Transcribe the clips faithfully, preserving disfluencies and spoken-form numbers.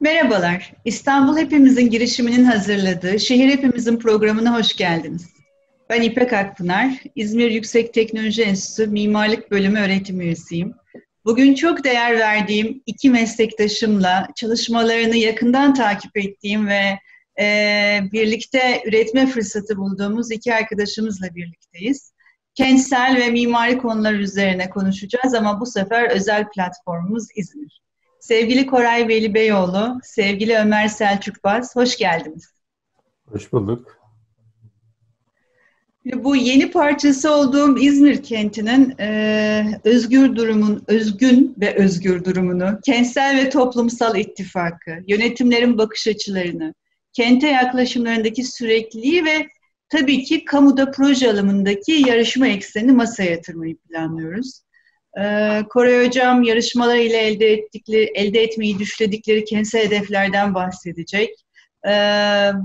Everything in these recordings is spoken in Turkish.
Merhabalar, İstanbul Hepimizin girişiminin hazırladığı Şehir Hepimizin programına hoş geldiniz. Ben İpek Akpınar, İzmir Yüksek Teknoloji Enstitüsü Mimarlık Bölümü öğretim üyesiyim. Bugün çok değer verdiğim iki meslektaşımla çalışmalarını yakından takip ettiğim ve e, birlikte üretme fırsatı bulduğumuz iki arkadaşımızla birlikteyiz. Kentsel ve mimari konular üzerine konuşacağız ama bu sefer özel platformumuz İzmir. Sevgili Koray Velibeyoğlu, sevgili Ömer Selçuk Baz, hoş geldiniz. Hoş bulduk. Bu yeni parçası olduğum İzmir kentinin e, özgür durumun, özgün ve özgür durumunu, kentsel ve toplumsal ittifakı, yönetimlerin bakış açılarını, kente yaklaşımlarındaki sürekliliği ve tabii ki kamuda proje alımındaki yarışma eksenini masaya yatırmayı planlıyoruz. Ee, Koray Hocam yarışmalarıyla elde ettikleri, elde etmeyi düşledikleri kentsel hedeflerden bahsedecek. Ee,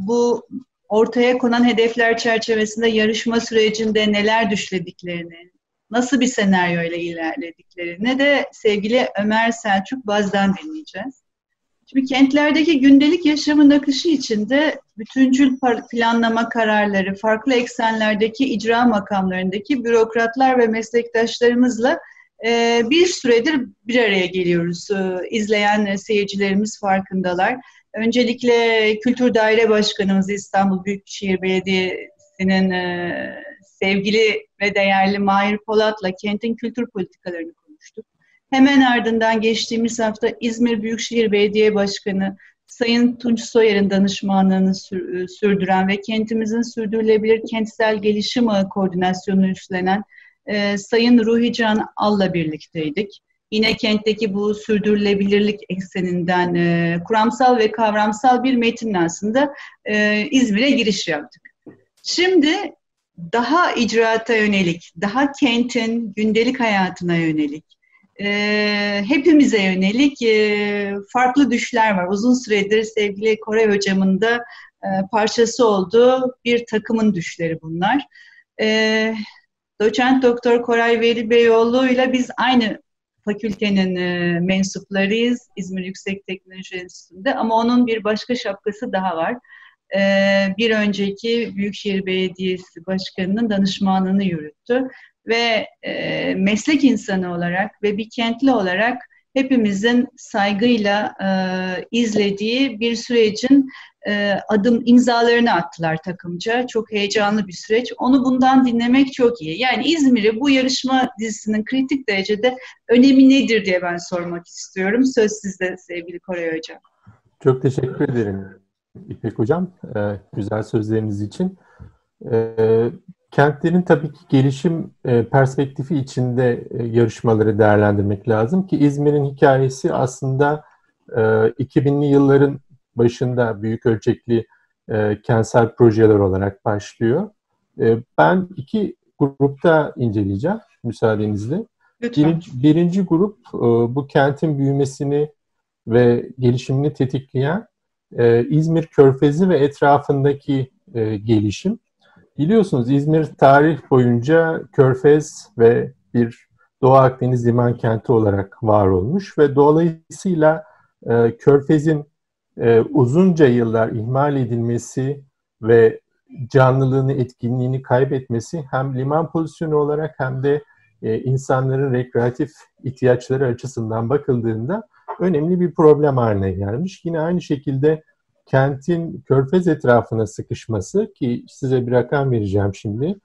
bu ortaya konan hedefler çerçevesinde yarışma sürecinde neler düşlediklerini, nasıl bir senaryoyla ilerlediklerini de sevgili Ömer Selçuk Baz'dan dinleyeceğiz. Şimdi kentlerdeki gündelik yaşamın akışı içinde bütüncül planlama kararları, farklı eksenlerdeki icra makamlarındaki bürokratlar ve meslektaşlarımızla bir süredir bir araya geliyoruz. İzleyen seyircilerimiz farkındalar. Öncelikle Kültür Daire Başkanımız İstanbul Büyükşehir Belediyesi'nin sevgili ve değerli Mahir Polat'la kentin kültür politikalarını konuştuk. Hemen ardından geçtiğimiz hafta İzmir Büyükşehir Belediye Başkanı Sayın Tunç Soyer'in danışmanlığını sürdüren ve kentimizin sürdürülebilir kentsel gelişim ağı koordinasyonunu üstlenen Ee, Sayın Ruhi Can Al'la birlikteydik. Yine kentteki bu sürdürülebilirlik ekseninden e, kuramsal ve kavramsal bir metinle aslında e, İzmir'e giriş yaptık. Şimdi daha icraata yönelik, daha kentin gündelik hayatına yönelik, e, hepimize yönelik e, farklı düşler var. Uzun süredir sevgili Koray Hocam'ın da e, parçası olduğu bir takımın düşleri bunlar. Evet. Doçent Doktor Koray Velibeyoğlu ile biz aynı fakültenin mensuplarıyız İzmir Yüksek Teknoloji Enstitüsü'nde ama onun bir başka şapkası daha var. Bir önceki Büyükşehir Belediyesi Başkanı'nın danışmanlığını yürüttü ve meslek insanı olarak ve bir kentli olarak hepimizin saygıyla izlediği bir sürecin adım imzalarını attılar takımca. Çok heyecanlı bir süreç. Onu bundan dinlemek çok iyi. Yani İzmir'e bu yarışma dizisinin kritik derecede önemi nedir diye ben sormak istiyorum. Söz sizde sevgili Koray Hocam. Çok teşekkür ederim İpek Hocam. Ee, güzel sözleriniz için. Ee, kentlerin tabii ki gelişim e, perspektifi içinde e, yarışmaları değerlendirmek lazım ki İzmir'in hikayesi aslında e, iki binli yılların başında büyük ölçekli e, kentsel projeler olarak başlıyor. E, ben iki grupta inceleyeceğim müsaadenizle. Birinci, birinci grup e, bu kentin büyümesini ve gelişimini tetikleyen e, İzmir Körfezi ve etrafındaki e, gelişim. Biliyorsunuz İzmir tarih boyunca Körfez ve bir Doğu Akdeniz liman kenti olarak var olmuş ve dolayısıyla e, Körfez'in Ee, uzunca yıllar ihmal edilmesi ve canlılığını, etkinliğini kaybetmesi hem liman pozisyonu olarak hem de e, insanların rekreatif ihtiyaçları açısından bakıldığında önemli bir problem haline gelmiş. Yine aynı şekilde kentin Körfez etrafına sıkışması ki size bir rakam vereceğim şimdi.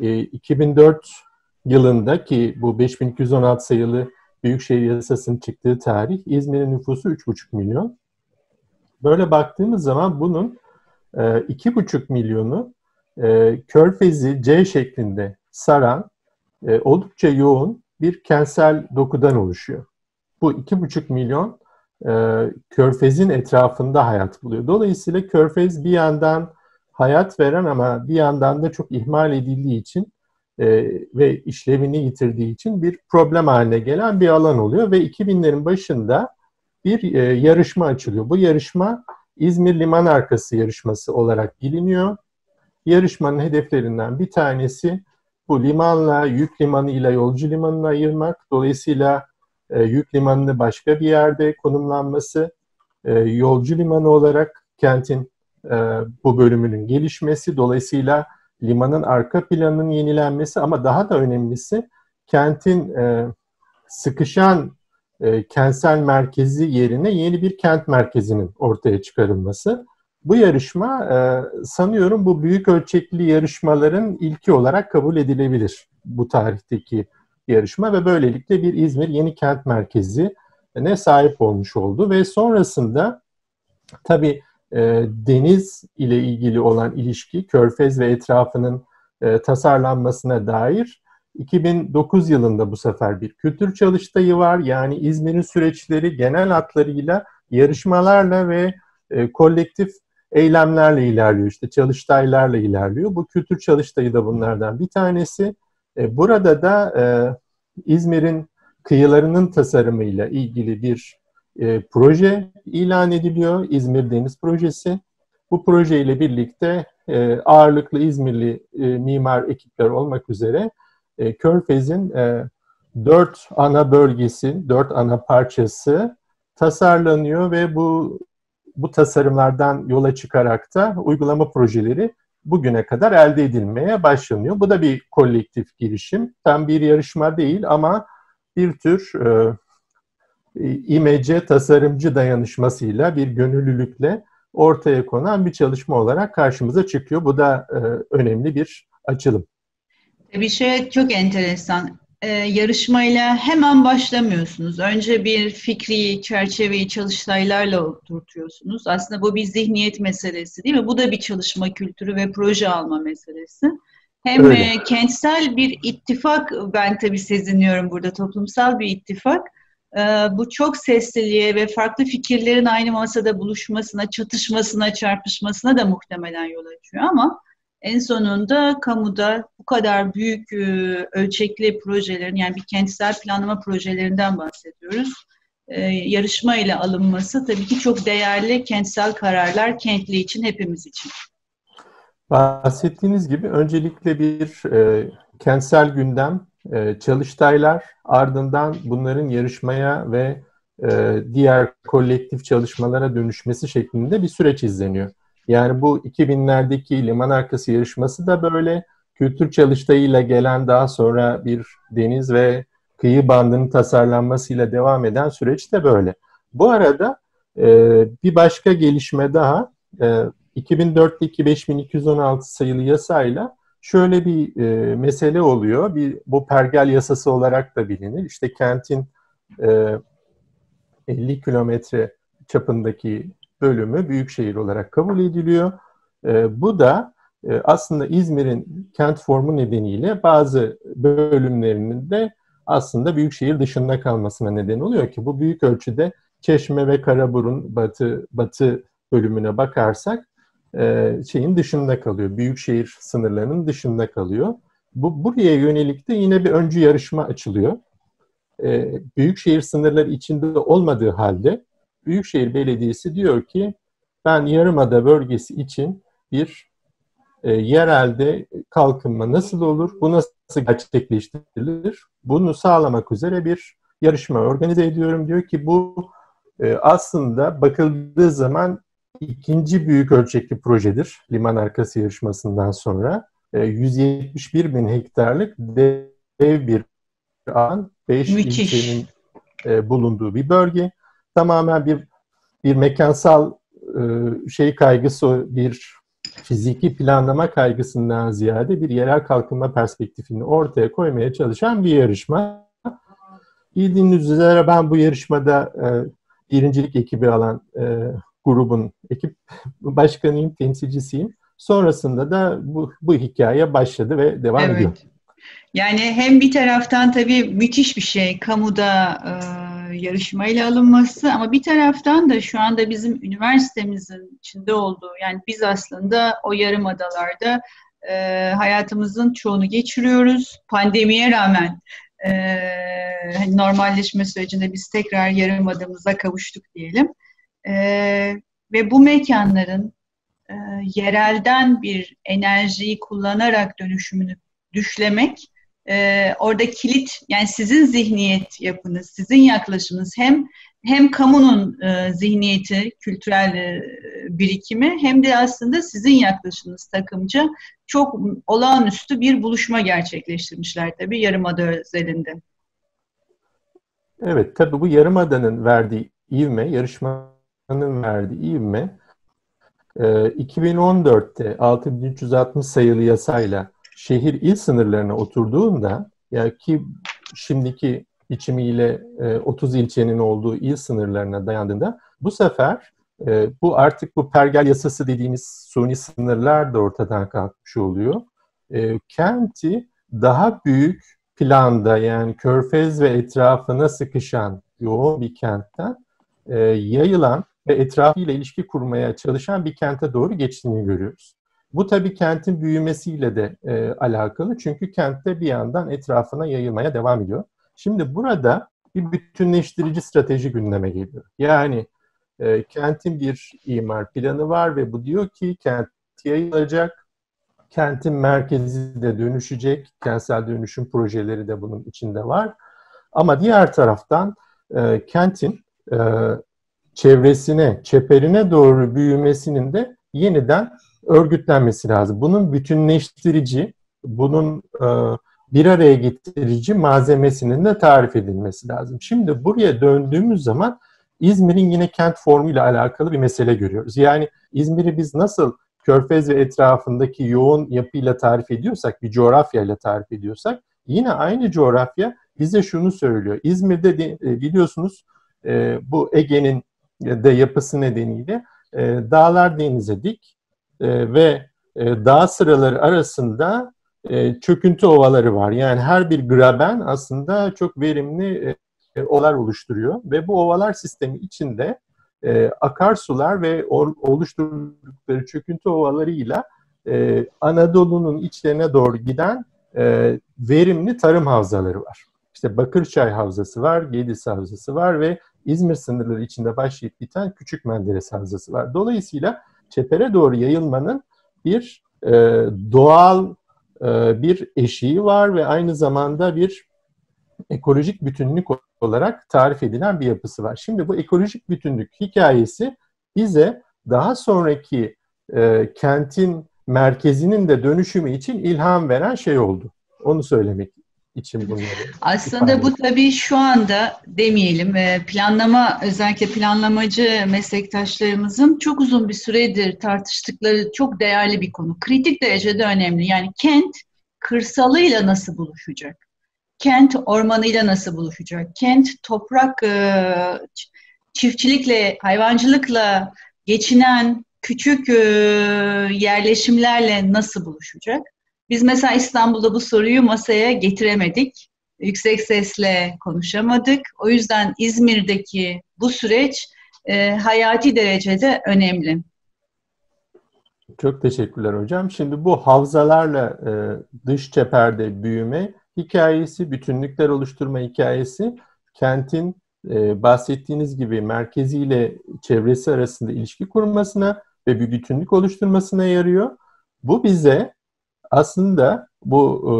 E, iki bin dört yılında ki bu beş bin iki yüz on altı sayılı Büyükşehir Yasası'nın çıktığı tarih İzmir'in nüfusu üç buçuk milyon. Böyle baktığımız zaman bunun iki buçuk milyonu Körfez'i C şeklinde saran oldukça yoğun bir kentsel dokudan oluşuyor. Bu iki buçuk milyon Körfez'in etrafında hayat buluyor. Dolayısıyla Körfez bir yandan hayat veren ama bir yandan da çok ihmal edildiği için ve işlevini yitirdiği için bir problem haline gelen bir alan oluyor ve iki binlerin başında bir e, yarışma açılıyor. Bu yarışma İzmir Liman Arkası yarışması olarak biliniyor. Yarışmanın hedeflerinden bir tanesi bu limanla, yük limanı ile yolcu limanını ayırmak. Dolayısıyla e, yük limanını başka bir yerde konumlanması e, yolcu limanı olarak kentin e, bu bölümünün gelişmesi, dolayısıyla limanın arka planının yenilenmesi ama daha da önemlisi kentin e, sıkışan e, kentsel merkezi yerine yeni bir kent merkezinin ortaya çıkarılması. Bu yarışma e, sanıyorum bu büyük ölçekli yarışmaların ilki olarak kabul edilebilir bu tarihteki yarışma ve böylelikle bir İzmir yeni kent merkezine sahip olmuş oldu ve sonrasında tabii e, deniz ile ilgili olan ilişki, körfez ve etrafının e, tasarlanmasına dair iki bin dokuz yılında bu sefer bir kültür çalıştayı var. Yani İzmir'in süreçleri genel hatlarıyla, yarışmalarla ve e, kolektif eylemlerle ilerliyor. İşte çalıştaylarla ilerliyor. Bu kültür çalıştayı da bunlardan bir tanesi. Burada da e, İzmir'in kıyılarının tasarımıyla ilgili bir e, proje ilan ediliyor. İzmir Deniz Projesi. Bu projeyle birlikte e, ağırlıklı İzmirli e, mimar ekipler olmak üzere e, Körfez'in e, dört ana bölgesi, dört ana parçası tasarlanıyor ve bu bu tasarımlardan yola çıkarak da uygulama projeleri bugüne kadar elde edilmeye başlanıyor. Bu da bir kolektif girişim. Tam bir yarışma değil ama bir tür e, imece tasarımcı dayanışmasıyla, bir gönüllülükle ortaya konan bir çalışma olarak karşımıza çıkıyor. Bu da e, önemli bir açılım. Bir şey çok enteresan. Ee, yarışmayla hemen başlamıyorsunuz. Önce bir fikri, çerçeveyi çalıştaylarla oturtuyorsunuz. Aslında bu bir zihniyet meselesi değil mi? Bu da bir çalışma kültürü ve proje alma meselesi. Hem e, kentsel bir ittifak, ben tabii seziniyorum burada, toplumsal bir ittifak. Ee, bu çok sesliliğe ve farklı fikirlerin aynı masada buluşmasına, çatışmasına, çarpışmasına da muhtemelen yol açıyor ama en sonunda kamuda bu kadar büyük e, ölçekli projelerin, yani bir kentsel planlama projelerinden bahsediyoruz. E, yarışma ile alınması tabii ki çok değerli kentsel kararlar, kentli için, hepimiz için. Bahsettiğiniz gibi öncelikle bir e, kentsel gündem, e, çalıştaylar, ardından bunların yarışmaya ve e, diğer kolektif çalışmalara dönüşmesi şeklinde bir süreç izleniyor. Yani bu iki binlerdeki liman arkası yarışması da böyle, kültür çalıştayıyla gelen, daha sonra bir deniz ve kıyı bandının tasarlanmasıyla devam eden süreç de böyle. Bu arada e, bir başka gelişme daha, e, iki bin dörtteki beş bin iki yüz on altı sayılı yasayla şöyle bir e, mesele oluyor. Bir, bu Pergel yasası olarak da bilinir. İşte kentin e, elli kilometre çapındaki bölümü büyükşehir olarak kabul ediliyor. E, bu da e, aslında İzmir'in kent formu nedeniyle bazı bölümlerinin de aslında büyükşehir dışında kalmasına neden oluyor ki bu büyük ölçüde Çeşme ve Karaburun batı batı bölümüne bakarsak e, şeyin dışında kalıyor. Büyükşehir sınırlarının dışında kalıyor. Bu buraya yönelik de yine bir öncü yarışma açılıyor. E, büyükşehir sınırları içinde olmadığı halde Büyükşehir Belediyesi diyor ki ben Yarımada bölgesi için bir e, yerelde kalkınma nasıl olur, bu nasıl gerçekleştirilir, bunu sağlamak üzere bir yarışma organize ediyorum. Diyor ki bu e, aslında bakıldığı zaman ikinci büyük ölçekli projedir liman arkası yarışmasından sonra. E, yüz yetmiş bir bin hektarlık dev bir alan, beş ilçenin e, bulunduğu bir bölge. Tamamen bir bir mekansal e, şey kaygısı, bir fiziki planlama kaygısından ziyade bir yerel kalkınma perspektifini ortaya koymaya çalışan bir yarışma. Bildiğiniz üzere ben bu yarışmada e, birincilik ekibi alan e, grubun ekip başkanıyım, temsilcisiyim. Sonrasında da bu, bu hikaye başladı ve devam evet. ediyor. Yani hem bir taraftan tabii müthiş bir şey kamuda e... yarışmayla alınması ama bir taraftan da şu anda bizim üniversitemizin içinde olduğu, yani biz aslında o yarım adalarda e, hayatımızın çoğunu geçiriyoruz. Pandemiye rağmen e, normalleşme sürecinde biz tekrar yarım adamıza kavuştuk diyelim. E, ve bu mekanların e, yerelden bir enerjiyi kullanarak dönüşümünü düşlemek, Ee, orada kilit, yani sizin zihniyet yapınız, sizin yaklaşımınız hem hem kamunun e, zihniyeti, kültürel e, birikimi hem de aslında sizin yaklaşımınız takımca çok olağanüstü bir buluşma gerçekleştirmişler tabii Yarımada özelinde. Evet, tabii bu Yarımada'nın verdiği ivme, yarışmanın verdiği ivme e, iki bin on dörtte altı bin üç yüz altmış sayılı yasayla şehir il sınırlarına oturduğunda, ya ki şimdiki biçimiyle otuz ilçenin olduğu il sınırlarına dayandığında, bu sefer bu artık bu pergel yasası dediğimiz suni sınırlar da ortadan kalkmış oluyor. Kenti daha büyük planda, yani Körfez ve etrafına sıkışan yoğun bir kentten yayılan ve etrafıyla ilişki kurmaya çalışan bir kente doğru geçtiğini görüyoruz. Bu tabii kentin büyümesiyle de e, alakalı, çünkü kentte bir yandan etrafına yayılmaya devam ediyor. Şimdi burada bir bütünleştirici strateji gündeme geliyor. Yani e, kentin bir imar planı var ve bu diyor ki kent yayılacak, kentin merkezi de dönüşecek, kentsel dönüşüm projeleri de bunun içinde var. Ama diğer taraftan e, kentin e, çevresine, çeperine doğru büyümesinin de yeniden örgütlenmesi lazım. Bunun bütünleştirici, bunun e, bir araya getirici malzemesinin de tarif edilmesi lazım. Şimdi buraya döndüğümüz zaman İzmir'in yine kent formuyla alakalı bir mesele görüyoruz. Yani İzmir'i biz nasıl Körfez ve etrafındaki yoğun yapıyla tarif ediyorsak, bir coğrafyayla tarif ediyorsak, yine aynı coğrafya bize şunu söylüyor. İzmir'de de, biliyorsunuz e, bu Ege'nin de yapısı nedeniyle e, dağlar denize dik, ve dağ sıraları arasında çöküntü ovaları var. Yani her bir graben aslında çok verimli ovalar oluşturuyor ve bu ovalar sistemi içinde akarsular ve oluşturdukları çöküntü ovalarıyla Anadolu'nun içlerine doğru giden verimli tarım havzaları var. İşte Bakırçay Havzası var, Gediz Havzası var ve İzmir sınırları içinde başlayıp biten Küçük Menderes Havzası var. Dolayısıyla çepere doğru yayılmanın bir e, doğal e, bir eşiği var ve aynı zamanda bir ekolojik bütünlük olarak tarif edilen bir yapısı var. Şimdi bu ekolojik bütünlük hikayesi bize daha sonraki e, kentin merkezinin de dönüşümü için ilham veren şey oldu. Onu söylemek için bunları aslında bu tabii şu anda demeyelim planlama, özellikle planlamacı meslektaşlarımızın çok uzun bir süredir tartıştıkları çok değerli bir konu. Kritik derecede önemli. Yani kent kırsalıyla nasıl buluşacak? Kent ormanıyla nasıl buluşacak? Kent toprak, çiftçilikle, hayvancılıkla geçinen küçük yerleşimlerle nasıl buluşacak? Biz mesela İstanbul'da bu soruyu masaya getiremedik. Yüksek sesle konuşamadık. O yüzden İzmir'deki bu süreç e, hayati derecede önemli. Çok teşekkürler hocam. Şimdi bu havzalarla e, dış çeperde büyüme hikayesi, bütünlükler oluşturma hikayesi, kentin e, bahsettiğiniz gibi merkeziyle çevresi arasında ilişki kurmasına ve bir bütünlük oluşturmasına yarıyor. Bu bize aslında bu e,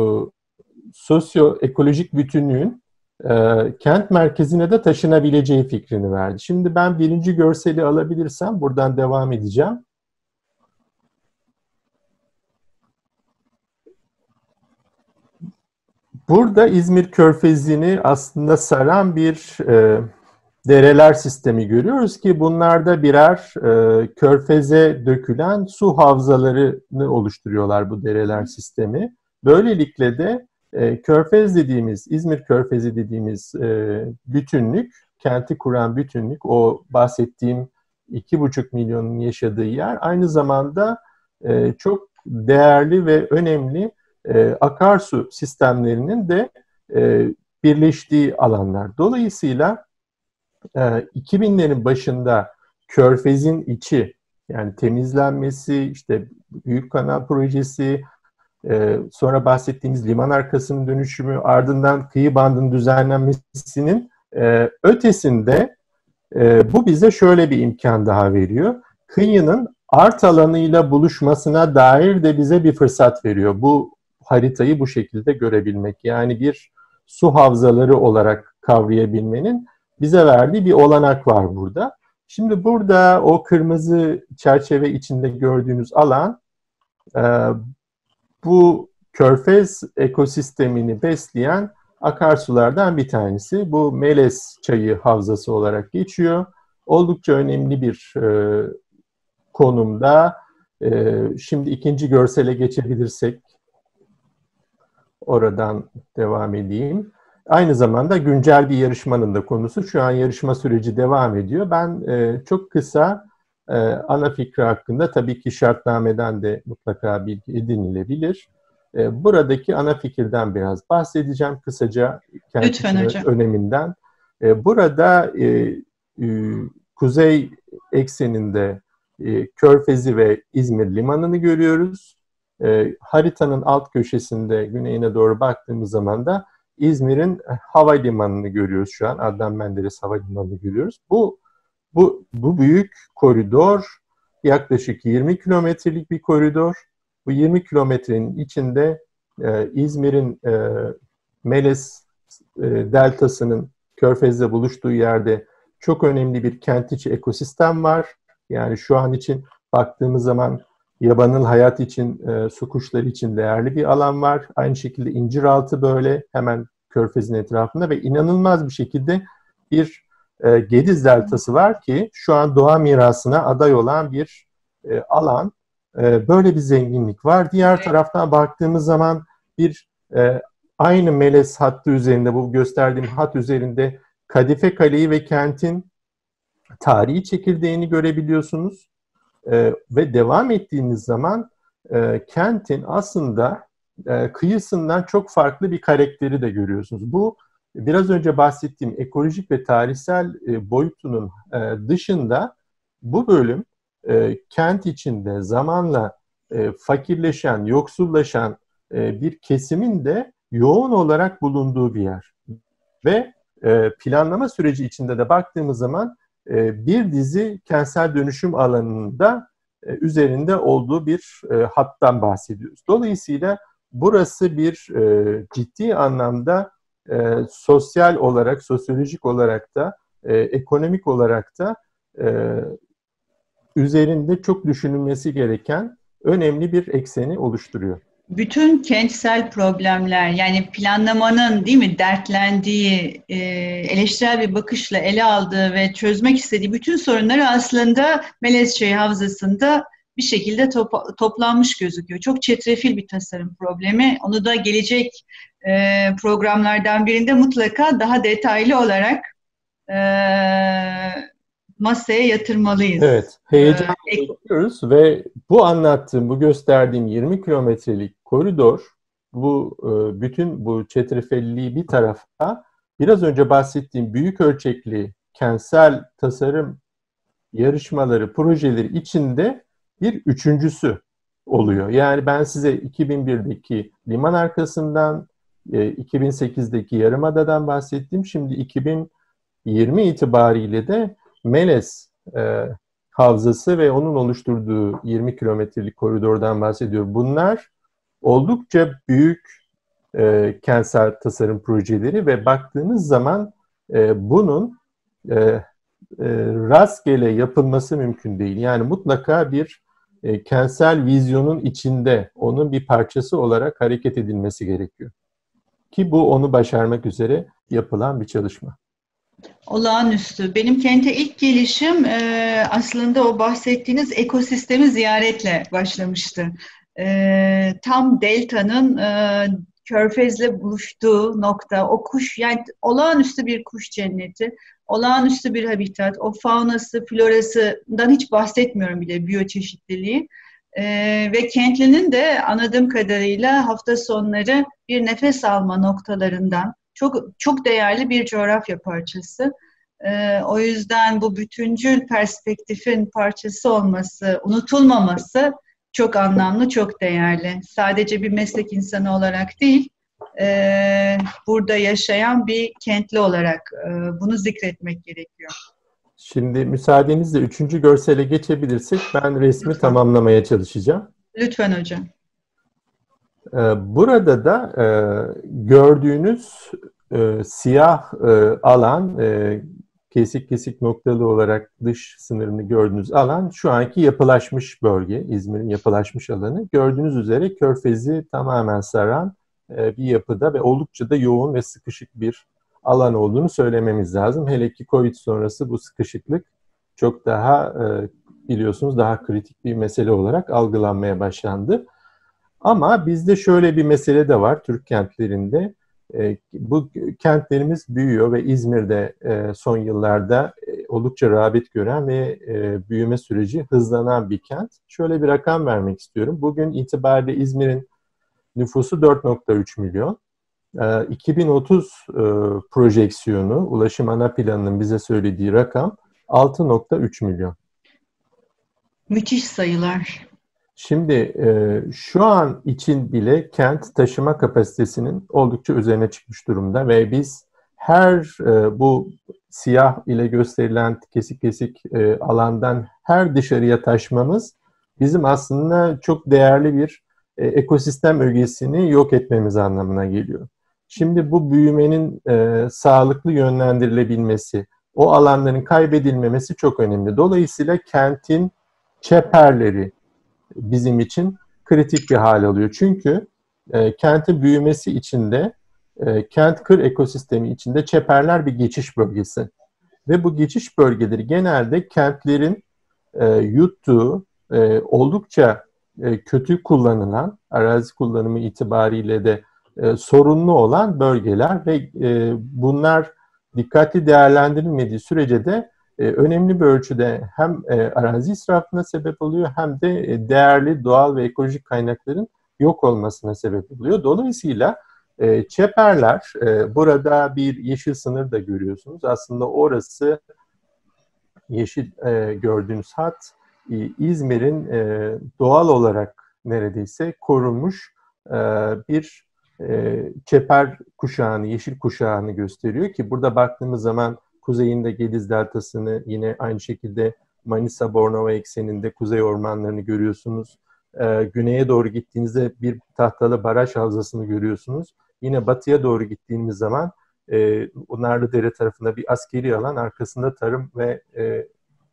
sosyoekolojik bütünlüğün e, kent merkezine de taşınabileceği fikrini verdi. Şimdi ben birinci görseli alabilirsem buradan devam edeceğim. Burada İzmir Körfezi'ni aslında saran bir e, dereler sistemi görüyoruz ki bunlarda birer e, körfeze dökülen su havzalarını oluşturuyorlar bu dereler sistemi. Böylelikle de e, körfez dediğimiz, İzmir Körfezi dediğimiz e, bütünlük, kenti kuran bütünlük, o bahsettiğim iki buçuk milyonun yaşadığı yer aynı zamanda e, çok değerli ve önemli e, akarsu sistemlerinin de e, birleştiği alanlar. Dolayısıyla iki binlerin başında Körfez'in içi, yani temizlenmesi, işte büyük kanal projesi, sonra bahsettiğimiz liman arkasının dönüşümü, ardından kıyı bandının düzenlenmesinin ötesinde bu bize şöyle bir imkan daha veriyor. Kıyının art alanıyla buluşmasına dair de bize bir fırsat veriyor. Bu haritayı bu şekilde görebilmek, yani bir su havzaları olarak kavrayabilmenin bize verdiği bir olanak var burada. Şimdi burada o kırmızı çerçeve içinde gördüğünüz alan e, bu körfez ekosistemini besleyen akarsulardan bir tanesi. Bu Meles Çayı havzası olarak geçiyor. Oldukça önemli bir e, konumda. E, şimdi ikinci görsele geçebilirsek oradan devam edeyim. Aynı zamanda güncel bir yarışmanın da konusu. Şu an yarışma süreci devam ediyor. Ben e, çok kısa e, ana fikri hakkında, tabii ki şartnameden de mutlaka bilgi edinilebilir. E, buradaki ana fikirden biraz bahsedeceğim. Kısaca kendisinin öneminden. E, burada e, e, kuzey ekseninde e, Körfezi ve İzmir Limanı'nı görüyoruz. E, haritanın alt köşesinde güneyine doğru baktığımız zaman da İzmir'in havalimanını görüyoruz şu an. Adnan Menderes Havalimanı'nı görüyoruz. Bu, bu, bu büyük koridor yaklaşık yirmi kilometrelik bir koridor. Bu yirmi kilometrenin içinde e, İzmir'in e, Meles e, Deltası'nın Körfez'le buluştuğu yerde çok önemli bir kent içi ekosistem var. Yani şu an için baktığımız zaman yabanıl hayat için, e, su kuşları için değerli bir alan var. Aynı şekilde inciraltı böyle hemen körfezin etrafında ve inanılmaz bir şekilde bir e, Gediz Deltası var ki şu an doğa mirasına aday olan bir e, alan. E, böyle bir zenginlik var. Diğer taraftan baktığımız zaman bir e, aynı Meles hattı üzerinde, bu gösterdiğim hat üzerinde Kadife Kaleyi ve kentin tarihi çekirdeğini görebiliyorsunuz. Ee, ve devam ettiğiniz zaman e, kentin aslında e, kıyısından çok farklı bir karakteri de görüyorsunuz. Bu biraz önce bahsettiğim ekolojik ve tarihsel e, boyutunun e, dışında bu bölüm e, kent içinde zamanla e, fakirleşen, yoksullaşan e, bir kesimin de yoğun olarak bulunduğu bir yer. Ve e, planlama süreci içinde de baktığımız zaman bir dizi kentsel dönüşüm alanında üzerinde olduğu bir hattan bahsediyoruz. Dolayısıyla burası bir ciddi anlamda sosyal olarak, sosyolojik olarak da, ekonomik olarak da üzerinde çok düşünülmesi gereken önemli bir ekseni oluşturuyor. Bütün kentsel problemler, yani planlamanın değil mi dertlendiği, eleştirel bir bakışla ele aldığı ve çözmek istediği bütün sorunları aslında Meles Havzası'nda bir şekilde topa, toplanmış gözüküyor. Çok çetrefil bir tasarım problemi. Onu da gelecek programlardan birinde mutlaka daha detaylı olarak masaya yatırmalıyız. Evet, heyecanla ee, bekliyoruz ve bu anlattığım, bu gösterdiğim yirmi kilometrelik koridor, bu bütün bu çetrefeliliği bir tarafa, biraz önce bahsettiğim büyük ölçekli kentsel tasarım yarışmaları, projeleri içinde bir üçüncüsü oluyor. Yani ben size iki bin birdeki liman arkasından, iki bin sekizdeki Yarımada'dan bahsettim. Şimdi iki bin yirmi itibariyle de Meles e, havzası ve onun oluşturduğu yirmi kilometrelik koridordan bahsediyor. Bunlar oldukça büyük e, kentsel tasarım projeleri ve baktığınız zaman e, bunun e, e, rastgele yapılması mümkün değil. Yani mutlaka bir e, kentsel vizyonun içinde, onun bir parçası olarak hareket edilmesi gerekiyor. Ki bu onu başarmak üzere yapılan bir çalışma. Olağanüstü. Benim kente ilk gelişim e, aslında o bahsettiğiniz ekosistemi ziyaretle başlamıştı. E, tam deltanın e, körfezle buluştuğu nokta, o kuş, yani olağanüstü bir kuş cenneti, olağanüstü bir habitat, o faunası, florasından hiç bahsetmiyorum bile, biyoçeşitliliği. E, ve kentlinin de anladığım kadarıyla hafta sonları bir nefes alma noktalarından. Çok çok değerli bir coğrafya parçası. Ee, o yüzden bu bütüncül perspektifin parçası olması, unutulmaması çok anlamlı, çok değerli. Sadece bir meslek insanı olarak değil, e, burada yaşayan bir kentli olarak e, bunu zikretmek gerekiyor. Şimdi müsaadenizle üçüncü görsele geçebilirsek ben resmi Lütfen. tamamlamaya çalışacağım. Lütfen hocam. Burada da e, gördüğünüz e, siyah e, alan e, kesik kesik noktalı olarak dış sınırını gördüğünüz alan şu anki yapılaşmış bölge, İzmir'in yapılaşmış alanı. Gördüğünüz üzere körfezi tamamen saran bir yapıda ve oldukça da yoğun ve sıkışık bir alan olduğunu söylememiz lazım. Hele ki Covid sonrası bu sıkışıklık çok daha biliyorsunuz daha kritik bir mesele olarak algılanmaya başlandı. Ama bizde şöyle bir mesele de var Türk kentlerinde. Bu kentlerimiz büyüyor ve İzmir'de son yıllarda oldukça rağbet gören ve büyüme süreci hızlanan bir kent. Şöyle bir rakam vermek istiyorum. Bugün itibariyle İzmir'in nüfusu dört nokta üç milyon. iki bin otuz projeksiyonu, Ulaşım Ana Planı'nın bize söylediği rakam altı nokta üç milyon. Müthiş sayılar. Şimdi şu an için bile kent taşıma kapasitesinin oldukça üzerine çıkmış durumda ve biz her bu siyah ile gösterilen kesik kesik alandan her dışarıya taşmamız bizim aslında çok değerli bir ekosistem ögesini yok etmemiz anlamına geliyor. Şimdi bu büyümenin sağlıklı yönlendirilebilmesi, o alanların kaybedilmemesi çok önemli. Dolayısıyla kentin çeperleri bizim için kritik bir hal alıyor. Çünkü e, kentin büyümesi içinde, e, kent-kır ekosistemi içinde çeperler bir geçiş bölgesi. Ve bu geçiş bölgeleri genelde kentlerin e, yuttuğu, e, oldukça e, kötü kullanılan, arazi kullanımı itibariyle de e, sorunlu olan bölgeler ve e, bunlar dikkatli değerlendirilmediği sürece de önemli bir ölçüde hem arazi israfına sebep oluyor hem de değerli doğal ve ekolojik kaynakların yok olmasına sebep oluyor. Dolayısıyla çeperler, burada bir yeşil sınır da görüyorsunuz. Aslında orası yeşil gördüğünüz hat İzmir'in doğal olarak neredeyse korunmuş bir çeper kuşağını, yeşil kuşağını gösteriyor ki burada baktığımız zaman kuzeyinde Gediz Deltası'nı, yine aynı şekilde Manisa-Bornova ekseninde kuzey ormanlarını görüyorsunuz. Ee, güneye doğru gittiğinizde bir Tahtalı Baraj havzasını görüyorsunuz. Yine batıya doğru gittiğimiz zaman e, Narlıdere tarafında bir askeri alan, arkasında tarım ve e,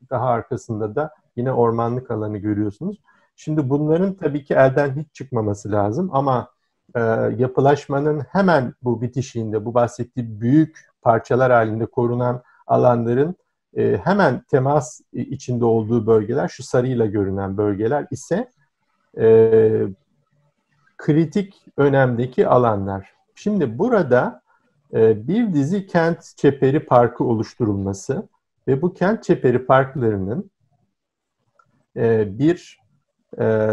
daha arkasında da yine ormanlık alanı görüyorsunuz. Şimdi bunların tabii ki elden hiç çıkmaması lazım ama e, yapılaşmanın hemen bu bitişiğinde, bu bahsettiği büyük parçalar halinde korunan alanların e, hemen temas içinde olduğu bölgeler, şu sarıyla görünen bölgeler ise e, kritik önemdeki alanlar. Şimdi burada e, bir dizi kent çeperi parkı oluşturulması ve bu kent çeperi parklarının e, bir e,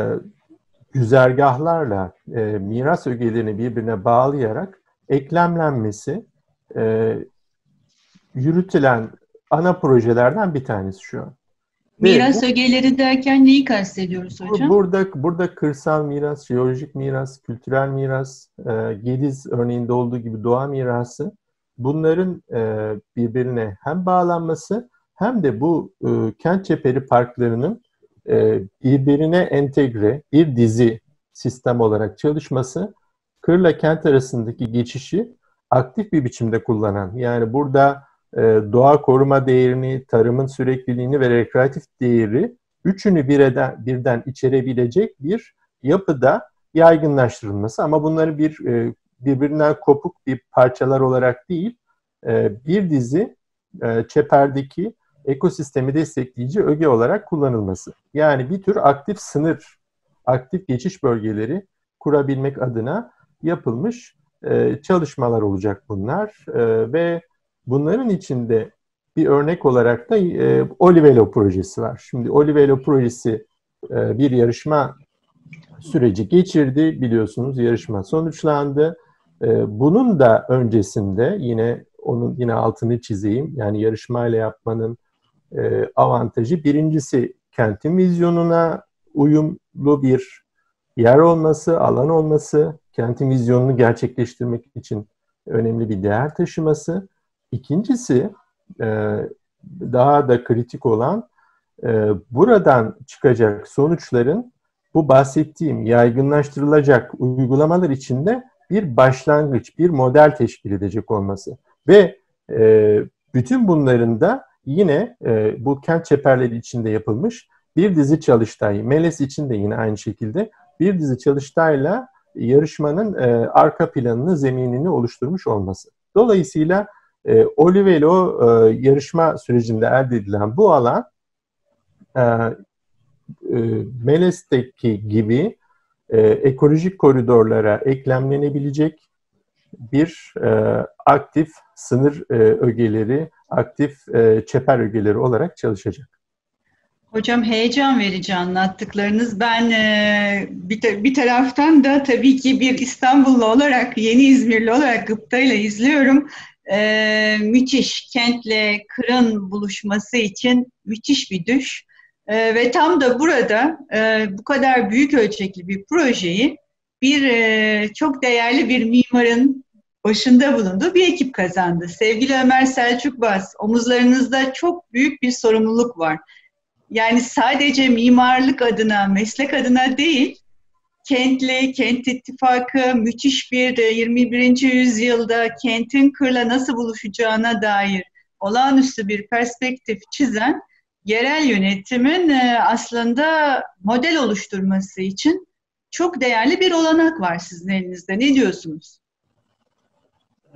güzergahlarla e, miras ögelerini birbirine bağlayarak eklemlenmesi E, yürütülen ana projelerden bir tanesi şu an. Miras bu, ögeleri derken neyi kastediyoruz hocam? Burada, burada kırsal miras, jeolojik miras, kültürel miras, e, Gediz örneğinde olduğu gibi doğa mirası, bunların e, birbirine hem bağlanması hem de bu e, kent çeperi parklarının e, birbirine entegre bir dizi sistem olarak çalışması, kırla kent arasındaki geçişi aktif bir biçimde kullanan, yani burada e, doğa koruma değerini, tarımın sürekliliğini ve rekreatif değeri üçünü bir eden, birden içerebilecek bir yapıda yaygınlaştırılması. Ama bunları bir e, birbirinden kopuk bir parçalar olarak değil, e, bir dizi e, çeperdeki ekosistemi destekleyici öge olarak kullanılması. Yani bir tür aktif sınır, aktif geçiş bölgeleri kurabilmek adına yapılmış Ee, çalışmalar olacak bunlar ee, ve bunların içinde bir örnek olarak da e, Olivelo projesi var. Şimdi Olivelo projesi e, bir yarışma süreci geçirdi, biliyorsunuz yarışma sonuçlandı. E, bunun da öncesinde yine onun yine altını çizeyim, yani yarışmayla yapmanın e, avantajı birincisi kentin vizyonuna uyumlu bir yer olması, alan olması. Kentin vizyonunu gerçekleştirmek için önemli bir değer taşıması. İkincisi, daha da kritik olan, buradan çıkacak sonuçların bu bahsettiğim yaygınlaştırılacak uygulamalar içinde bir başlangıç, bir model teşkil edecek olması. Ve Bütün bunların da yine e, bu kent çeperleri içinde yapılmış bir dizi çalıştay, Meles için de yine aynı şekilde bir dizi çalıştayla yarışmanın e, arka planını, zeminini oluşturmuş olması. Dolayısıyla e, Olivelo e, yarışma sürecinde elde edilen bu alan e, e, Meles'teki gibi e, ekolojik koridorlara eklemlenebilecek bir e, aktif sınır e, ögeleri, aktif e, çeper ögeleri olarak çalışacak. Hocam heyecan verici anlattıklarınız. Ben e, bir, bir taraftan da tabii ki bir İstanbullu olarak, yeni İzmirli olarak gıptayla izliyorum. E, müthiş kentle kırın buluşması için müthiş bir düş. E, ve tam da burada e, bu kadar büyük ölçekli bir projeyi bir e, çok değerli bir mimarın başında bulunduğu bir ekip kazandı. Sevgili Ömer Selçuk Baz, omuzlarınızda çok büyük bir sorumluluk var. Yani sadece mimarlık adına, meslek adına değil, kentli, kent ittifakı, müthiş bir yirmi birinci yüzyılda kentin kırla nasıl buluşacağına dair olağanüstü bir perspektif çizen yerel yönetimin aslında model oluşturması için çok değerli bir olanak var sizin elinizde. Ne diyorsunuz?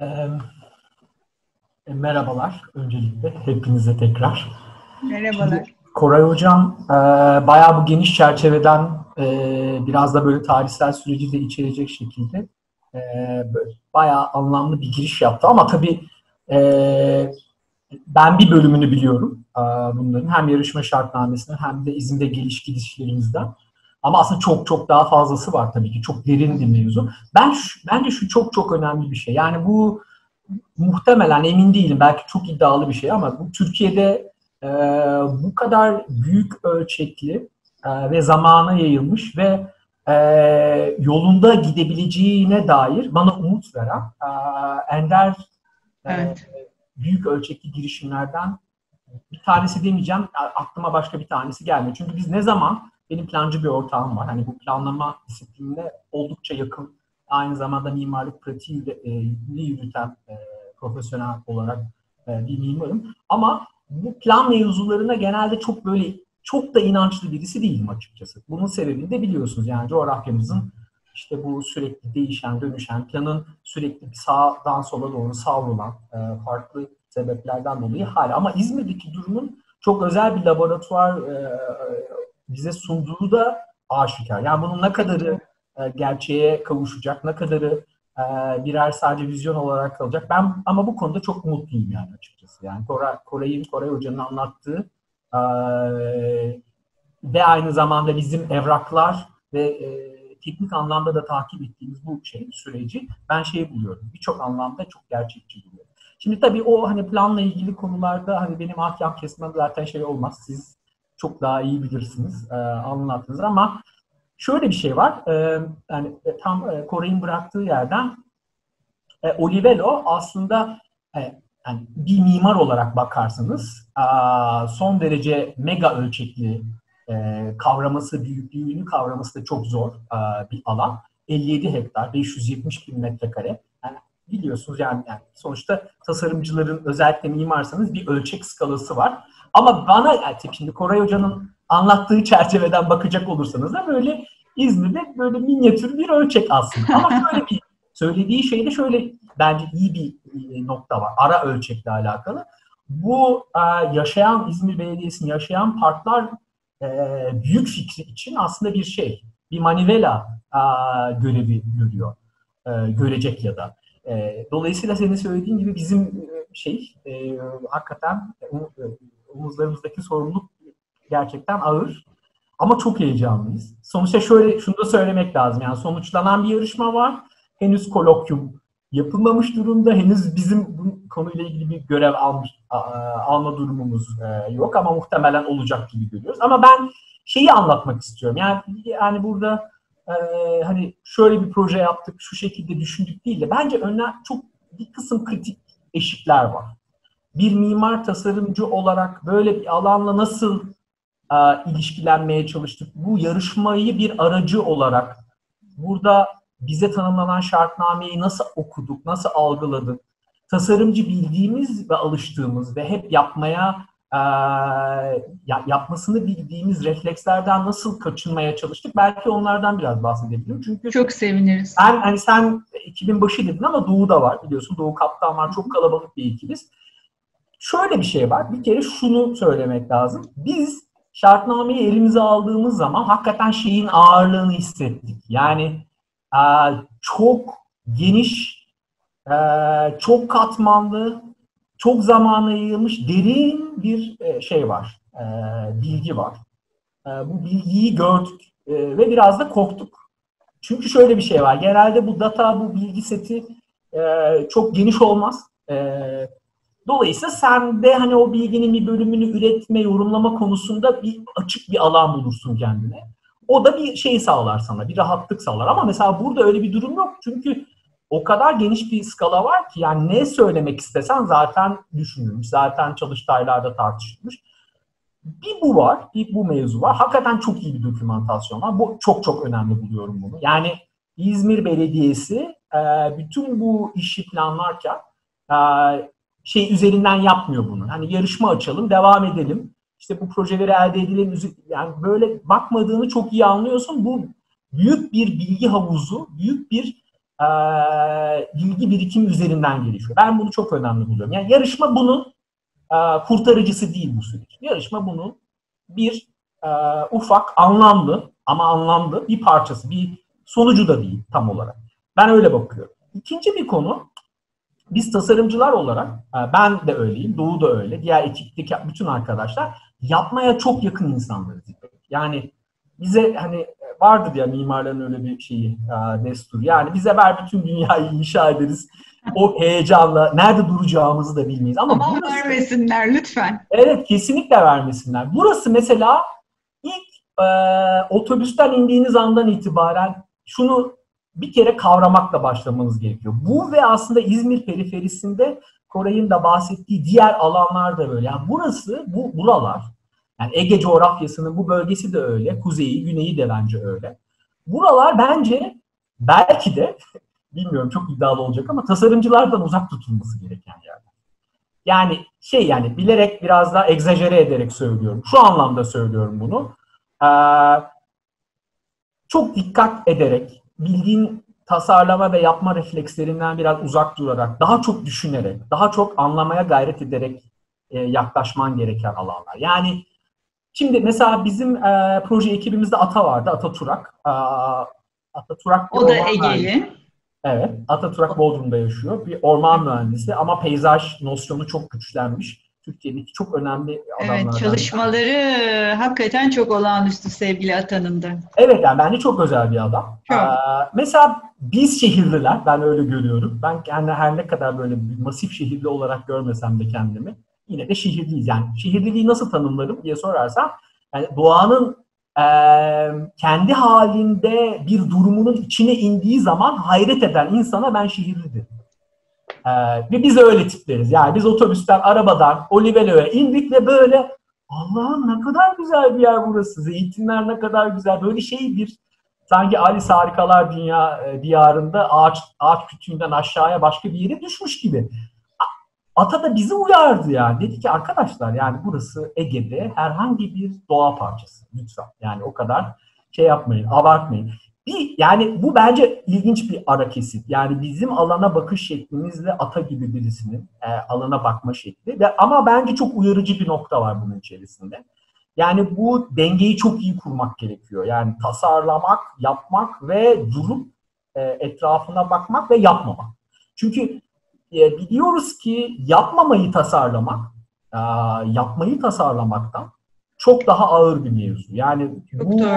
E, merhabalar öncelikle hepinize tekrar. Merhabalar. Koray Hocam e, bayağı bu geniş çerçeveden e, biraz da böyle tarihsel süreci de içerecek şekilde e, bayağı anlamlı bir giriş yaptı. Ama tabii e, ben bir bölümünü biliyorum e, bunların. Hem yarışma şartnamesinden hem de İzmir'de geliş gidişlerimizden. Ama aslında çok çok daha fazlası var tabii ki. Çok derin bir mevzu. Ben, bence şu çok çok önemli bir şey. Yani bu muhtemelen, emin değilim, belki çok iddialı bir şey ama bu Türkiye'de Ee, bu kadar büyük ölçekli e, ve zamana yayılmış ve e, yolunda gidebileceğine dair bana umut veren e, ender evet. e, büyük ölçekli girişimlerden bir tanesi demeyeceğim, aklıma başka bir tanesi gelmiyor. Çünkü biz ne zaman, benim plancı bir ortağım var. Hani bu planlama disiplinine oldukça yakın, aynı zamanda mimarlık pratiği de, e, yürüten e, profesyonel olarak e, bir mimarım. Ama bu plan mevzularına genelde çok böyle çok da inançlı birisi değilim açıkçası. Bunun sebebini de biliyorsunuz. Yani coğrafyamızın işte bu sürekli değişen, dönüşen, planın sürekli sağdan sola doğru savrulan farklı sebeplerden dolayı hala. Ama İzmir'deki durumun çok özel bir laboratuvar bize sunduğu da aşikar. Yani bunun ne kadarı gerçeğe kavuşacak, ne kadarı birer sadece vizyon olarak kalacak. Ben ama bu konuda çok mutluyum yani açıkçası. Yani Koray, Koray'ın, Koray Hoca'nın anlattığı e, ve aynı zamanda bizim evraklar ve e, teknik anlamda da takip ettiğimiz bu şey, süreci ben şey buluyorum. Birçok anlamda çok gerçekçi buluyorum. Şimdi tabii o hani planla ilgili konularda hani benim ahkam kesmem zaten şey olmaz. Siz çok daha iyi bilirsiniz. E, anlattınız ama şöyle bir şey var, e, yani tam e, Koray'ın bıraktığı yerden e, Olivelo aslında e, yani bir mimar olarak bakarsanız e, son derece mega ölçekli e, kavraması, büyüklüğünü kavraması da çok zor e, bir alan. elli yedi hektar, beş yüz yetmiş bin metrekare. Yani biliyorsunuz yani, yani sonuçta tasarımcıların, özellikle mimarsanız bir ölçek skalası var. Ama bana, yani şimdi Koray Hoca'nın anlattığı çerçeveden bakacak olursanız da böyle İzmir'de böyle minyatür bir ölçek aslında. Ama şöyle bir söylediği şeyde şöyle bence iyi bir nokta var. Ara ölçekle alakalı. Bu yaşayan İzmir Belediyesi'nin yaşayan parklar büyük fikri için aslında bir şey. Bir manivela görevi görüyor. Görecek ya da. Dolayısıyla senin söylediğin gibi bizim şey hakikaten omuzlarımızdaki sorumluluk gerçekten ağır ama çok heyecanlıyız. Sonuçta şöyle şunu da söylemek lazım. Yani sonuçlanan bir yarışma var. Henüz kolokyum yapılmamış durumda. Henüz bizim bu konuyla ilgili bir görev almış, alma durumumuz yok ama muhtemelen olacak gibi görüyoruz. Ama ben şeyi anlatmak istiyorum. Yani yani burada e, hani şöyle bir proje yaptık, şu şekilde düşündük değil de bence önler çok bir kısım kritik eşikler var. Bir mimar tasarımcı olarak böyle bir alanla nasıl ilişkilenmeye çalıştık. Bu yarışmayı bir aracı olarak burada bize tanımlanan şartnameyi nasıl okuduk, nasıl algıladık? tasarımcı bildiğimiz ve alıştığımız ve hep yapmaya e, yapmasını bildiğimiz reflekslerden nasıl kaçınmaya çalıştık? Belki onlardan biraz bahsedebilirim. Çünkü çok seviniriz. Ben, hani sen ekibin başı dedin ama Doğu'da var biliyorsun. Doğu Kaptan var. Çok kalabalık bir ekibiz. Şöyle bir şey var. Bir kere şunu söylemek lazım. Biz şartnameyi elimize aldığımız zaman hakikaten şeyin ağırlığını hissettik. Yani e, çok geniş, e, çok katmanlı, çok zamana yayılmış derin bir e, şey var, e, bilgi var. E, bu bilgiyi gördük e, ve biraz da korktuk. Çünkü şöyle bir şey var. Genelde bu data, bu bilgi seti e, çok geniş olmaz. E, Dolayısıyla sen de hani o bilginin bir bölümünü üretme, yorumlama konusunda bir açık bir alan bulursun kendine. O da bir şey sağlar sana, bir rahatlık sağlar. Ama mesela burada öyle bir durum yok. Çünkü o kadar geniş bir skala var ki yani ne söylemek istesen zaten düşünülmüş, zaten çalıştaylarda tartışılmış. Bir bu var, bir bu mevzu var. Hakikaten çok iyi bir dokümantasyon var. Bu çok çok önemli buluyorum bunu. Yani İzmir Belediyesi bütün bu işi planlarken şey üzerinden yapmıyor bunu. Hani yarışma açalım, devam edelim. İşte bu projeleri elde edilen yani böyle bakmadığını çok iyi anlıyorsun. Bu büyük bir bilgi havuzu, büyük bir e, bilgi birikimi üzerinden gelişiyor. Ben bunu çok önemli buluyorum. Yani yarışma bunun e, kurtarıcısı değil bu süreç. Yarışma bunun bir e, ufak, anlamlı ama anlamlı bir parçası, bir sonucu da değil tam olarak. Ben öyle bakıyorum. İkinci bir konu. Biz tasarımcılar olarak, ben de öyleyim, Doğu da öyle, diğer ekipteki bütün arkadaşlar yapmaya çok yakın insanlarız. Yani bize hani vardır ya mimarların öyle bir şeyi, destur. Yani bize ver bütün dünyayı inşa ederiz. O heyecanla nerede duracağımızı da bilmeyiz. Ama, Ama burası, vermesinler lütfen. Evet, kesinlikle vermesinler. Burası mesela ilk e, otobüsten indiğiniz andan itibaren şunu bir kere kavramakla başlamanız gerekiyor. Bu ve aslında İzmir periferisinde Koray'ın da bahsettiği diğer alanlar da böyle. Yani burası, bu buralar. Yani Ege coğrafyasının bu bölgesi de öyle. Kuzeyi, güneyi de bence öyle. Buralar bence belki de, bilmiyorum çok iddialı olacak ama tasarımcılardan uzak tutulması gereken yerler. Yani şey yani bilerek biraz daha egzajere ederek söylüyorum. Şu anlamda söylüyorum bunu. Ee, çok dikkat ederek bildiğin tasarlama ve yapma reflekslerinden biraz uzak durarak, daha çok düşünerek, daha çok anlamaya gayret ederek e, yaklaşman gereken alanlar. Yani şimdi mesela bizim e, proje ekibimizde Ata vardı, Ata Turak. E, Ata Turak o da Ege'li. Evet, Ata Turak Bodrum'da yaşıyor. Bir orman mühendisi ama peyzaj nosyonu çok güçlenmiş. Türkiye'deki çok önemli adamlardan. Evet, çalışmaları yani hakikaten çok olağanüstü sevgili Atan'ın da. Evet, yani bence çok özel bir adam. Ee, mesela biz şehirliler, ben öyle görüyorum. Ben yani her ne kadar böyle masif şehirli olarak görmesem de kendimi, yine de şehirliyiz. Yani şehirliliği nasıl tanımlarım diye sorarsam, yani doğanın e, kendi halinde bir durumunun içine indiği zaman hayret eden insana ben şehirlidir. Ee, ve biz öyle tipleriz. Yani biz otobüsten, arabadan, Olivelo'ya indik ve böyle Allah'ım ne kadar güzel bir yer burası. Zeytinler ne kadar güzel. Böyle şey bir sanki Alice Harikalar Dünya e, diyarında ağaç, ağaç kütüğünden aşağıya başka bir yere düşmüş gibi. Ata da bizi uyardı yani. Dedi ki arkadaşlar yani burası Ege'de herhangi bir doğa parçası. Lütfen. Yani o kadar şey yapmayın, abartmayın. Yani bu bence ilginç bir ara kesit. Yani bizim alana bakış şeklimizle Ata gibi birisinin e, alana bakma şekli. Ve, ama bence çok uyarıcı bir nokta var bunun içerisinde. Yani bu dengeyi çok iyi kurmak gerekiyor. Yani tasarlamak, yapmak ve durup e, etrafına bakmak ve yapmamak. Çünkü e, biliyoruz ki yapmamayı tasarlamak, e, yapmayı tasarlamaktan çok daha ağır bir mevzu. Yani bu... Çok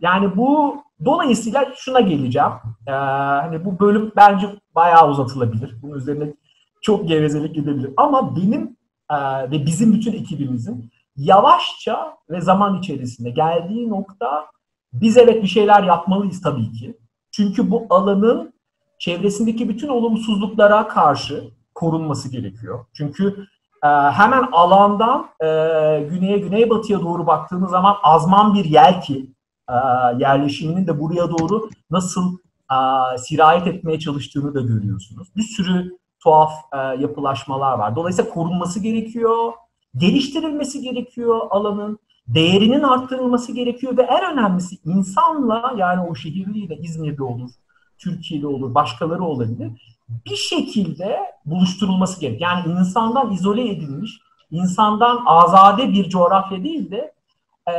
yani bu dolayısıyla şuna geleceğim. Ee, hani bu bölüm bence bayağı uzatılabilir. Bunun üzerine çok gevezelik gidebilir. Ama benim e, ve bizim bütün ekibimizin yavaşça ve zaman içerisinde geldiği nokta biz evet bir şeyler yapmalıyız tabii ki. Çünkü bu alanın çevresindeki bütün olumsuzluklara karşı korunması gerekiyor. Çünkü e, hemen alandan e, güneye, güneybatıya doğru baktığınız zaman azman bir yelki yerleşiminin de buraya doğru nasıl sirayet etmeye çalıştığını da görüyorsunuz. Bir sürü tuhaf e, yapılaşmalar var. Dolayısıyla korunması gerekiyor, geliştirilmesi gerekiyor alanın, değerinin arttırılması gerekiyor ve en önemlisi insanla, yani o şehirliyle, İzmir'de olur, Türkiye'de olur, başkaları olabilir, bir şekilde buluşturulması gerek. Yani insandan izole edilmiş, insandan azade bir coğrafya değil de e,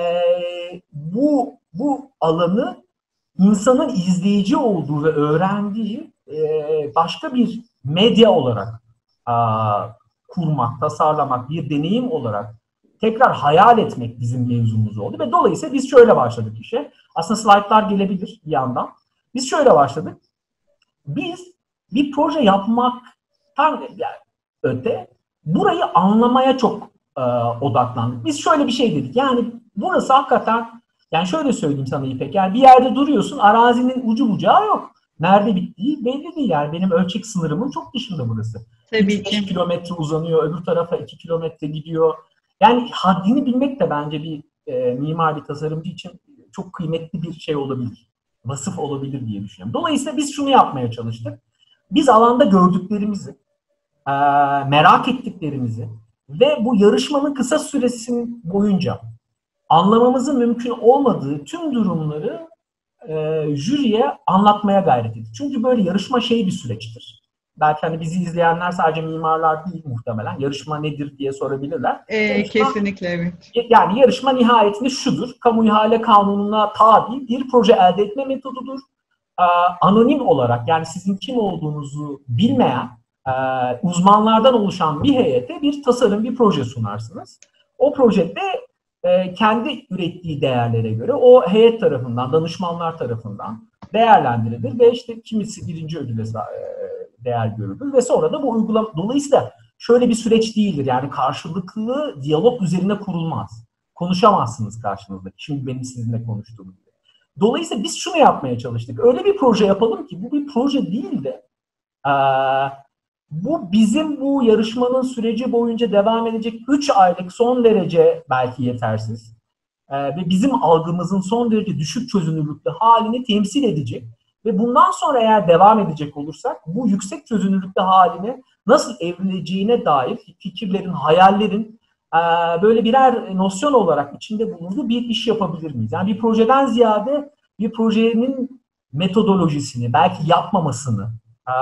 bu bu alanı insanın izleyici olduğu ve öğrendiği e, başka bir medya olarak e, kurmak, tasarlamak, bir deneyim olarak tekrar hayal etmek bizim mevzumuz oldu. Ve dolayısıyla biz şöyle başladık işe. Aslında slaytlar gelebilir bir yandan. Biz şöyle başladık. Biz bir proje yapmaktan öte burayı anlamaya çok e, odaklandık. Biz şöyle bir şey dedik. Yani burası hakikaten, yani şöyle söyleyeyim sana İpek. Yani bir yerde duruyorsun, arazinin ucu bucağı yok. Nerede bittiği belli değil. Yani benim ölçek sınırımın çok dışında burası. Tabii ki. beş kilometre uzanıyor, öbür tarafa iki kilometre gidiyor. Yani haddini bilmek de bence bir e, mimari tasarımcı için çok kıymetli bir şey olabilir. Vasıf olabilir diye düşünüyorum. Dolayısıyla biz şunu yapmaya çalıştık. Biz alanda gördüklerimizi, e, merak ettiklerimizi ve bu yarışmanın kısa süresi boyunca anlamamızın mümkün olmadığı tüm durumları e, jüriye anlatmaya gayret ettik. Çünkü böyle yarışma şey bir süreçtir. Belki hani bizi izleyenler sadece mimarlar değil muhtemelen. Yarışma nedir diye sorabilirler. Ee, yarışma, kesinlikle evet. Yani yarışma nihayetinde şudur. Kamu ihale kanununa tabi bir proje elde etme metodudur. Ee, anonim olarak, yani sizin kim olduğunuzu bilmeyen e, uzmanlardan oluşan bir heyete bir tasarım, bir proje sunarsınız. O projede e, kendi ürettiği değerlere göre o heyet tarafından, danışmanlar tarafından değerlendirilir ve işte kimisi birinci ödüle değer görülür ve sonra da bu uygulama. Dolayısıyla şöyle bir süreç değildir. Yani karşılıklı diyalog üzerine kurulmaz. Konuşamazsınız karşınızda. Şimdi benim sizinle konuştuğum gibi. Dolayısıyla biz şunu yapmaya çalıştık. Öyle bir proje yapalım ki bu bir proje değil de e, bu bizim bu yarışmanın süreci boyunca devam edecek üç aylık son derece belki yetersiz e, ve bizim algımızın son derece düşük çözünürlüklü halini temsil edecek. Ve bundan sonra eğer devam edecek olursak bu yüksek çözünürlükte haline nasıl evrileceğine dair fikirlerin, hayallerin e, böyle birer nosyon olarak içinde bulunduğu bir iş yapabilir miyiz? Yani bir projeden ziyade bir projenin metodolojisini, belki yapmamasını e,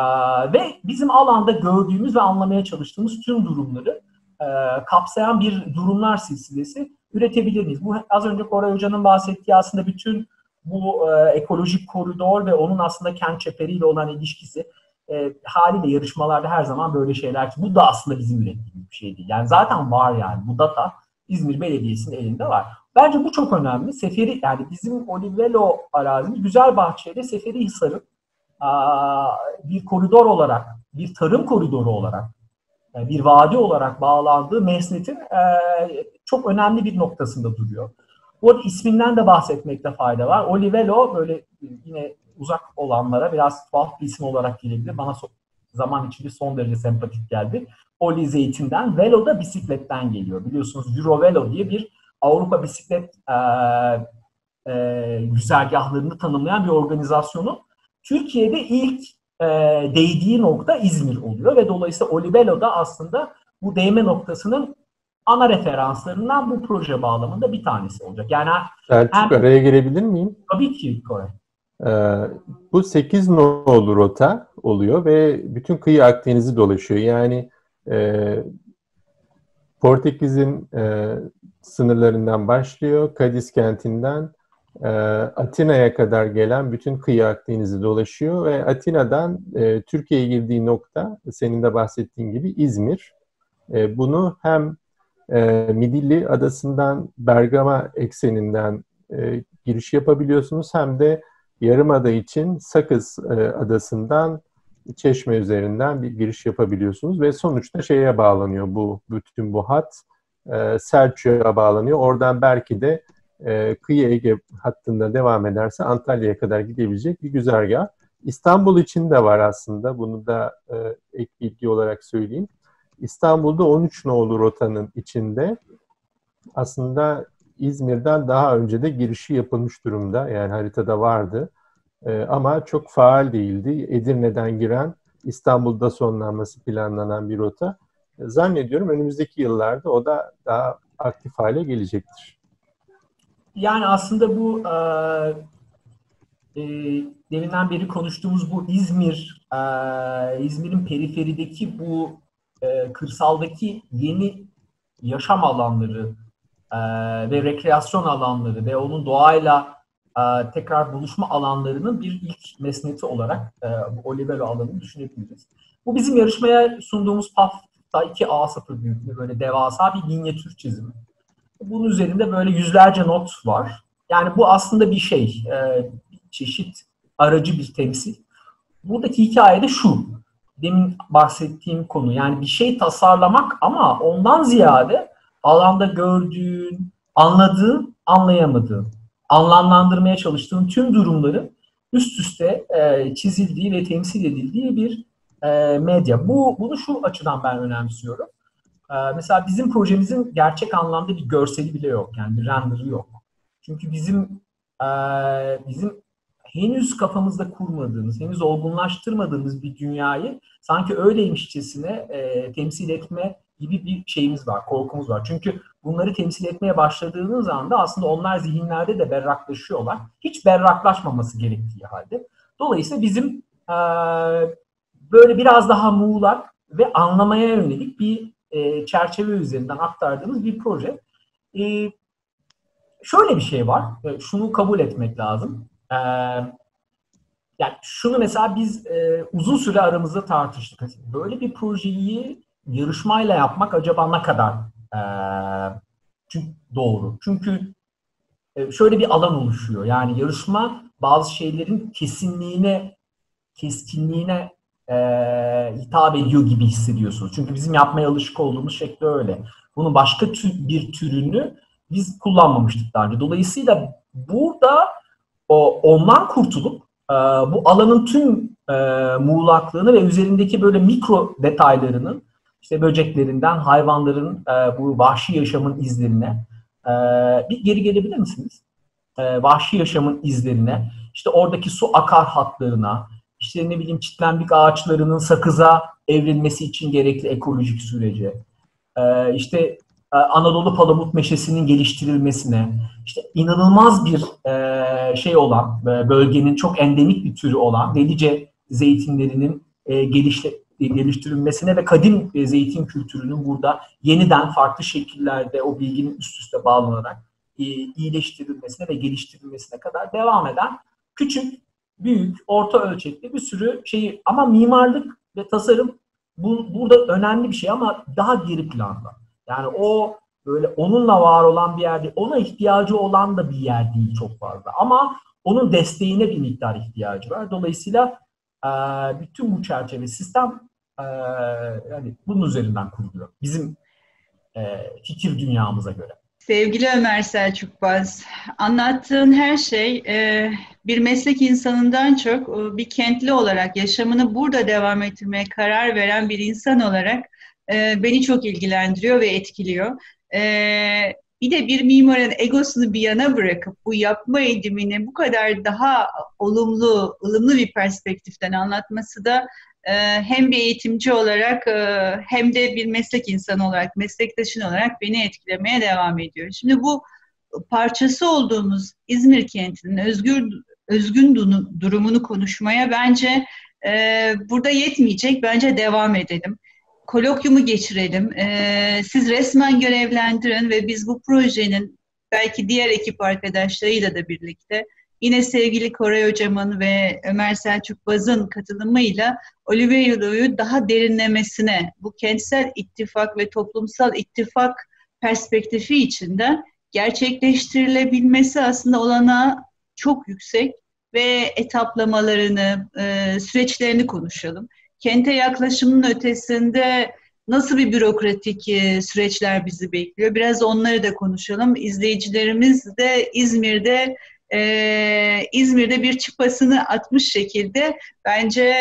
ve bizim alanda gördüğümüz ve anlamaya çalıştığımız tüm durumları e, kapsayan bir durumlar silsilesi üretebilir miyiz? Bu az önce Koray Hoca'nın bahsettiği aslında bütün bu e, ekolojik koridor ve onun aslında kent çeperiyle olan ilişkisi e, haliyle yarışmalarda her zaman böyle şeyler. Bu da aslında bizim ürettiğimiz bir şey değil. Yani zaten var, yani bu data İzmir Belediyesi'nin elinde var. Bence bu çok önemli. Seferi, yani bizim Olivelo arazimiz Güzelbahçe'de Seferihisar'ın bir koridor olarak, bir tarım koridoru olarak, yani bir vadi olarak bağlandığı mesnetin e, çok önemli bir noktasında duruyor. Bu isminden de bahsetmekte fayda var. Olivelo böyle yine uzak olanlara biraz tuhaf bir isim olarak gelebilir. Bana zaman içinde son derece sempatik geldi. Oli zeytinden, velo da bisikletten geliyor. Biliyorsunuz Eurovelo diye bir Avrupa bisiklet e, e, güzergahlarını tanımlayan bir organizasyonun Türkiye'de ilk e, değdiği nokta İzmir oluyor ve dolayısıyla Olivelo da aslında bu değme noktasının ana referanslarından bu proje bağlamında bir tanesi olacak. Yani Selçuk, hem... araya girebilir miyim? Tabii ki Koray. Ee, bu sekiz nolu rota oluyor ve bütün kıyı Akdeniz'i dolaşıyor. Yani e, Portekiz'in e, sınırlarından başlıyor, Kadiz kentinden e, Atina'ya kadar gelen bütün kıyı Akdeniz'i dolaşıyor ve Atina'dan e, Türkiye'ye girdiği nokta, senin de bahsettiğin gibi İzmir. E, bunu hem Midilli Adası'ndan Bergama ekseninden e, giriş yapabiliyorsunuz. Hem de Yarımada için Sakız e, Adası'ndan Çeşme üzerinden bir giriş yapabiliyorsunuz. Ve sonuçta şeye bağlanıyor bu, bütün bu hat. E, Selçuk'a bağlanıyor. Oradan belki de e, Kıyı Ege hattında devam ederse Antalya'ya kadar gidebilecek bir güzergah. İstanbul için de var aslında. Bunu da e, ek bilgi olarak söyleyeyim. İstanbul'da on üç nolu rotanın içinde aslında İzmir'den daha önce de girişi yapılmış durumda. Yani haritada vardı ee, ama çok faal değildi. Edirne'den giren İstanbul'da sonlanması planlanan bir rota. Zannediyorum önümüzdeki yıllarda o da daha aktif hale gelecektir. Yani aslında bu e, deminden beri konuştuğumuz bu İzmir, e, İzmir'in periferideki bu e, kırsaldaki yeni yaşam alanları e, ve rekreasyon alanları ve onun doğayla e, tekrar buluşma alanlarının bir ilk mesneti olarak e, Olivelo alanını düşünebiliriz. Bu bizim yarışmaya sunduğumuz P A F iki A sıfır büyüklüğü böyle devasa bir minyatür çizimi. Bunun üzerinde böyle yüzlerce not var. Yani bu aslında bir şey, bir çeşit aracı bir temsil. Buradaki hikayede şu, demin bahsettiğim konu. Yani bir şey tasarlamak ama ondan ziyade alanda gördüğün, anladığın, anlayamadığın, anlamlandırmaya çalıştığın tüm durumları üst üste çizildiği ve temsil edildiği bir medya. Bu, bunu şu açıdan ben önemsiyorum. Mesela bizim projemizin gerçek anlamda bir görseli bile yok. Yani bir render'ı yok. Çünkü bizim bizim henüz kafamızda kurmadığımız, henüz olgunlaştırmadığımız bir dünyayı sanki öyleymişçesine temsil etme gibi bir şeyimiz var, korkumuz var. Çünkü bunları temsil etmeye başladığınız anda aslında onlar zihinlerde de berraklaşıyorlar. Hiç berraklaşmaması gerektiği halde. Dolayısıyla bizim böyle biraz daha muğlak ve anlamaya yönelik bir e, çerçeve üzerinden aktardığımız bir proje. E, şöyle bir şey var, e, şunu kabul etmek lazım. E, yani şunu mesela biz e, uzun süre aramızda tartıştık. Böyle bir projeyi yarışmayla yapmak acaba ne kadar e, çünkü doğru? Çünkü e, şöyle bir alan oluşuyor. Yani yarışma bazı şeylerin kesinliğine, keskinliğine E, hitap ediyor gibi hissediyorsunuz. Çünkü bizim yapmaya alışık olduğumuz şekli öyle. Bunun başka tü, bir türünü biz kullanmamıştık daha önce. Dolayısıyla burada o, ondan kurtulup e, bu alanın tüm e, muğlaklığını ve üzerindeki böyle mikro detaylarının, işte böceklerinden hayvanların e, bu vahşi yaşamın izlerine e, bir geri gelebilir misiniz? E, vahşi yaşamın izlerine, işte oradaki su akar hatlarına, İşte ne bileyim çitlenbik ağaçlarının sakıza evrilmesi için gerekli ekolojik sürece, ee, işte Anadolu palamut meşesinin geliştirilmesine, işte inanılmaz bir e, şey olan, bölgenin çok endemik bir türü olan Delice zeytinlerinin e, gelişle, geliştirilmesine ve kadim e, zeytin kültürünün burada yeniden farklı şekillerde o bilginin üst üste bağlanarak e, iyileştirilmesine ve geliştirilmesine kadar devam eden küçük, büyük, orta ölçekli bir sürü şeyi, ama mimarlık ve tasarım bu, burada önemli bir şey ama daha geri planda. Yani o böyle onunla var olan bir yerde, ona ihtiyacı olan da bir yer değil çok fazla. Ama onun desteğine bir miktar ihtiyacı var. Dolayısıyla e, bütün bu çerçeve sistem e, yani bunun üzerinden kuruluyor. Bizim e, fikir dünyamıza göre. Sevgili Ömer Selçuk Baz, anlattığın her şey bir meslek insanından çok bir kentli olarak yaşamını burada devam ettirmeye karar veren bir insan olarak beni çok ilgilendiriyor ve etkiliyor. Bir de bir mimarın egosunu bir yana bırakıp bu yapma eğilimini bu kadar daha olumlu, ılımlı bir perspektiften anlatması da hem bir eğitimci olarak hem de bir meslek insanı olarak, meslektaşın olarak beni etkilemeye devam ediyor. Şimdi bu parçası olduğumuz İzmir kentinin özgür, özgün durumunu konuşmaya bence e, burada yetmeyecek. Bence devam edelim. Kolokyumu geçirelim. E, siz resmen görevlendirin ve biz bu projenin belki diğer ekip arkadaşlarıyla da birlikte yine sevgili Koray Hocam'ın ve Ömer Selçuk Baz'ın katılımıyla Olivelo'yu daha derinlemesine, bu kentsel ittifak ve toplumsal ittifak perspektifi içinde gerçekleştirilebilmesi aslında olanağı çok yüksek ve etaplamalarını, süreçlerini konuşalım. Kente yaklaşımın ötesinde nasıl bir bürokratik süreçler bizi bekliyor? Biraz onları da konuşalım. İzleyicilerimiz de İzmir'de Ee, İzmir'de bir çıpasını atmış şekilde bence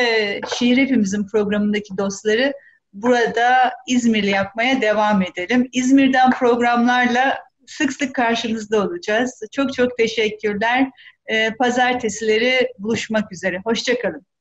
Şehir Hepimizin programındaki dostları burada İzmir'le yapmaya devam edelim. İzmir'den programlarla sık sık karşınızda olacağız. Çok çok teşekkürler. Ee, pazartesileri buluşmak üzere. Hoşça kalın.